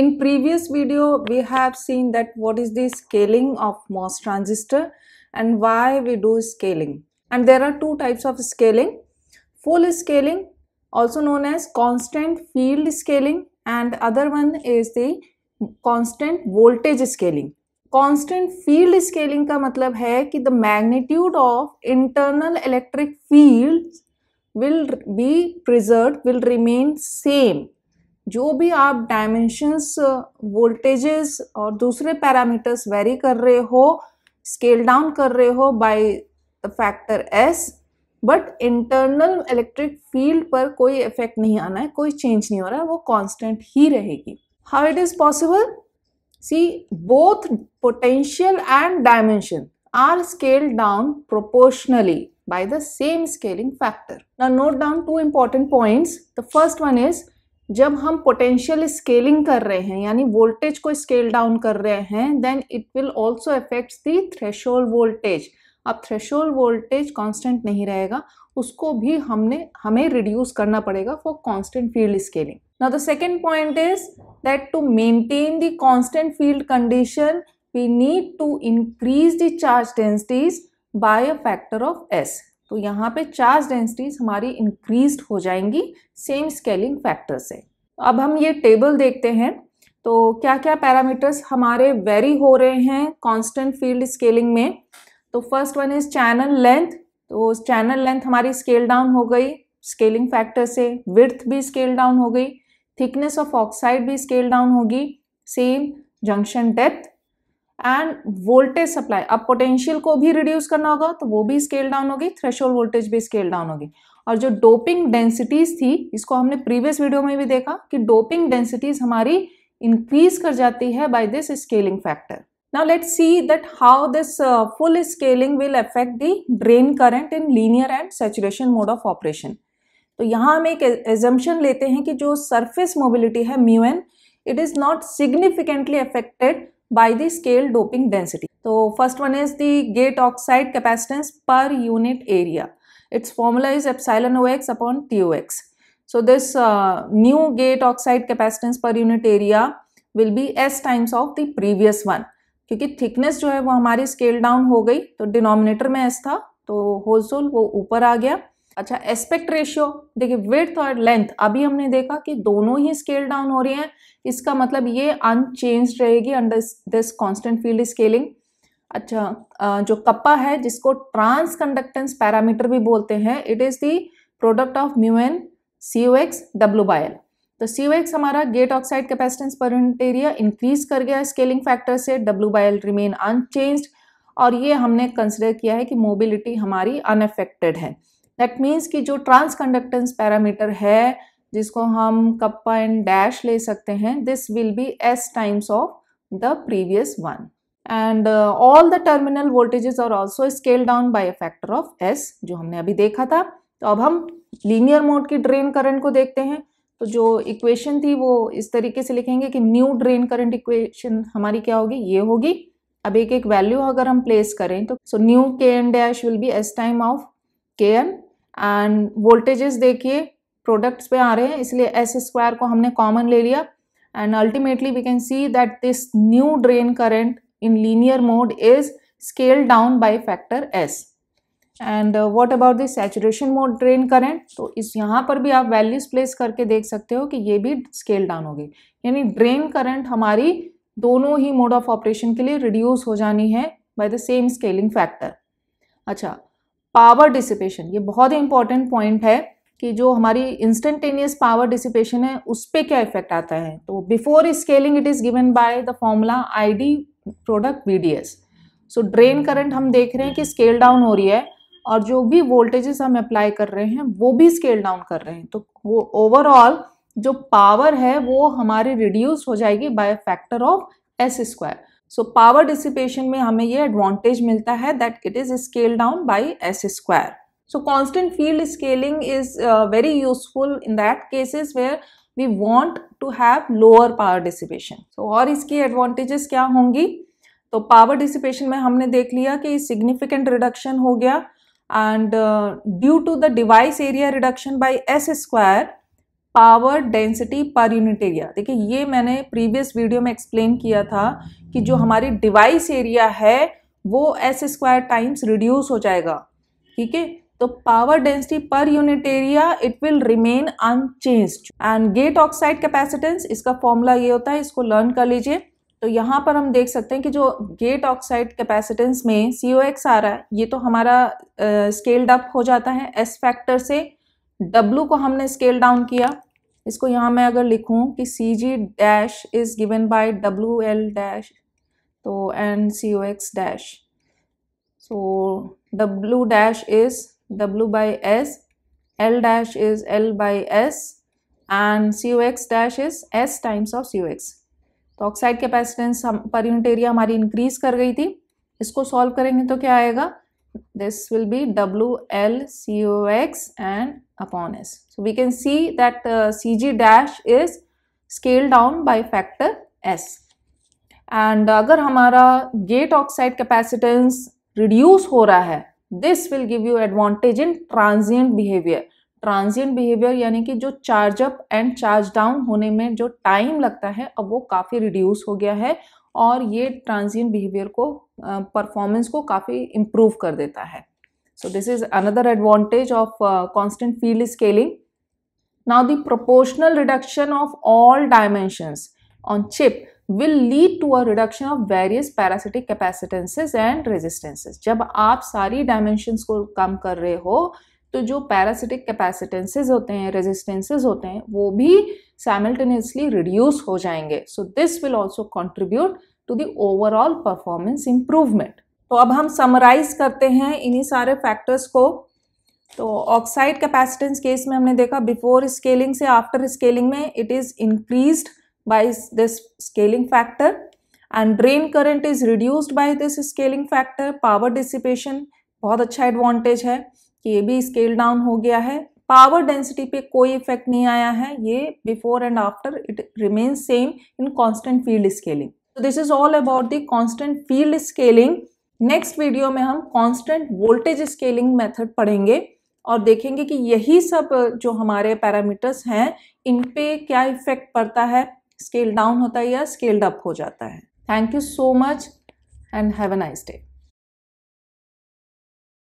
In previous video, we have seen that what is the scaling of MOS transistor and why we do scaling. And there are two types of scaling. Full scaling, also known as constant field scaling, and other one is the constant voltage scaling. Constant field scaling का मतलब है कि the magnitude of internal electric field will be preserved, will remain same. जो भी आप dimensions, voltages और दूसरे parameters very कर रहे हो, स्केल डाउन कर रहे हो by the factor S, but internal electric field पर कोई इफेक्ट नहीं आना है, कोई चेंज नहीं हो रहा है, वो कांस्टेंट ही रहेगी. How it is possible? See, both potential and dimension are scale down proportionally by the same scaling factor. Now note down two important points. The first one is, जब हम पोटेंशियल स्केलिंग कर रहे हैं यानी voltage को scale down कर रहे हैं, then it will also affects the threshold voltage. अब थ्रेशोल्ड वोल्टेज कांस्टेंट नहीं रहेगा, उसको भी हमें रिड्यूस करना पड़ेगा for constant field scaling. Now the second point is that to maintain the constant field condition we need to increase the charge densities by a factor of S. तो यहाँ पे चार्ज डेंसिटीज हमारी increase हो जाएंगी same scaling factor से. अब हम ये टेबल देखते हैं तो क्या क्या पैरामीटर्स हमारे वेरी हो रहे हैं कांस्टेंट फील्ड स्केलिंग में. तो first one is channel length. तो चैनल लेंथ हमारी स्केल डाउन हो गई स्केलिंग फैक्टर से, विड्थ भी स्केल डाउन हो गई, थिकनेस ऑफ ऑक्साइड भी स्केल डाउन होगी, same junction depth and voltage supply. अब पोटेंशियल को भी रिड्यूस करना होगा तो वो भी स्केल डाउन होगी, थ्रेशोल्ड वोल्टेज भी स्केल डाउन होगी. और जो डोपिंग डेंसिटीज थी, इसको हमने प्रीवियस वीडियो में भी देखा कि डोपिंग डेंसिटीज हमारी इंक्रीज कर जाती है by this scaling factor. Now let's see that how this full scaling will affect the drain current in linear and saturation mode of operation. तो यहाँ हम एक एजम्पशन लेते हैं कि जो सरफेस मोबिलिटी है μn, it is not significantly affected by the scale doping density. So first one is the gate oxide capacitance per unit area. Its formula is epsilon ox upon tox. So this new gate oxide capacitance per unit area will be s times of the previous one. क्योंकि thickness जो है वो हमारी scale down हो गई तो denominator में s था तो wholesale वो ऊपर आ गया. अच्छा, एस्पेक्ट रेशियो देखिए, विड्थ और लेंथ अभी हमने देखा कि दोनों ही स्केल डाउन हो रही हैं, इसका मतलब ये अनचेंज्ड रहेगी under this constant field scaling. अच्छा, जो कप्पा है जिसको ट्रांस कंडक्टेंस पैरामीटर भी बोलते हैं, it is the product of mu N C O X W by L. तो सी ओ एक्स हमारा gate oxide capacitance per unit area increase कर गया स्केलिंग फैक्टर से, W by L remain unchanged, और ये हमने कंसिडर किया है कि मोबिलिटी हमारी अनअफेक्टेड है. दैट मीन्स कि जो ट्रांस कंडक्टेंस पैरामीटर है जिसको हम कप्पा एंड डैश ले सकते हैं, this will be S times of the previous one. And all the terminal voltages are also scale down by a factor of S, जो हमने अभी देखा था. तो अब हम लीनियर मोड की ड्रेन करंट को देखते हैं. तो जो इक्वेशन थी वो इस तरीके से लिखेंगे कि न्यू ड्रेन करंट इक्वेशन हमारी क्या होगी, ये होगी. अब एक एक वैल्यू अगर हम प्लेस करें तो so new K N dash will be S time of K N. And voltages देखिए प्रोडक्ट्स पे आ रहे हैं इसलिए एस स्क्वायर को हमने कॉमन ले लिया. And ultimately we can see that this new drain current in linear mode is scale down by factor S. And what about this saturation mode drain current? तो इस यहाँ पर भी आप वैल्यूज प्लेस करके देख सकते हो कि ये भी स्केल डाउन हो गई, यानी ड्रेन करंट हमारी दोनों ही मोड ऑफ ऑपरेशन के लिए रिड्यूस हो जानी है by the same scaling factor. अच्छा, पावर डिसिपेशन, ये बहुत ही इंपॉर्टेंट पॉइंट है कि जो हमारी इंस्टेंटेनियस पावर डिसिपेशन है उस पर क्या इफेक्ट आता है. तो before scaling it is given by the formula I D product V D S. So drain current हम देख रहे हैं कि स्केल डाउन हो रही है और जो भी वोल्टेजेस हम अप्लाई कर रहे हैं वो भी स्केल डाउन कर रहे हैं, तो वो ओवरऑल जो पावर है वो हमारी रिड्यूस हो जाएगी by factor of S square. So power dissipation में हमें ये एडवांटेज मिलता है that it is scale down by S square. So constant field scaling is very useful in that cases where we want to have lower power dissipation. So और इसकी advantages क्या होंगी? तो पावर डिसिपेशन में हमने देख लिया कि सिग्निफिकेंट रिडक्शन हो गया and due to the device area reduction by S square power density per unit area. देखिए ये मैंने प्रीवियस वीडियो में एक्सप्लेन किया था कि जो हमारी डिवाइस एरिया है वो S² टाइम्स रिड्यूस हो जाएगा, ठीक है। तो power density per unit area it will remain unchanged. And gate oxide capacitance, इसका फॉर्मूला ये होता है, इसको लर्न कर लीजिए। तो यहाँ पर हम देख सकते हैं कि जो गेट ऑक्साइड कैपेसिटेंस में COX आ रहा है, ये तो हमारा स्केल्ड अप हो जाता है S फैक्टर से। W को हमने स्केल डाउन किया। इसको यहाँ मैं अगर लिखूँ कि CG dash is given by WL dash तो and COX dash, so W dash is W by S, L dash is L by S, and COX dash is S times of COX। तो oxide capacitance per unit area हमारी increase कर गई थी। इसको solve करेंगे तो क्या आएगा, this will be WL COX and upon S। so we can see that CG dash is scaled down by factor S। and अगर हमारा गेट ऑक्साइड कैपेसिटेंस रिड्यूस हो रहा है, this will give you advantage in transient behaviour. Transient behaviour यानी कि जो charge up and charge down होने में जो टाइम लगता है, अब वो काफ़ी रिड्यूस हो गया है और ये ट्रांजिएंट बिहेवियर को परफॉर्मेंस को काफ़ी इम्प्रूव कर देता है। So this is another advantage of constant field scaling. Now the proportional reduction of all dimensions on chip will lead to a reduction of various parasitic capacitances and resistances। जब आप सारी dimensions को कम कर रहे हो तो जो parasitic capacitances होते हैं, resistances होते हैं, वो भी simultaneously reduce हो जाएंगे। So this will also contribute to the overall performance improvement। तो अब हम summarize करते हैं इन्हीं सारे factors को। तो oxide capacitance केस में हमने देखा before scaling से after scaling में it is increased by this scaling factor, and drain current is reduced by this scaling factor। power dissipation बहुत अच्छा advantage है कि ये भी scale down हो गया है। power density पे कोई effect नहीं आया है, ये before and after it remains same in constant field scaling। so this is all about the constant field scaling। next video में हम constant voltage scaling method पढ़ेंगे और देखेंगे कि यही सब जो हमारे parameters हैं इन पे क्या effect पड़ता है, स्केल डाउन होता है या स्केल्ड अप हो जाता है। Thank you so much and have a nice day.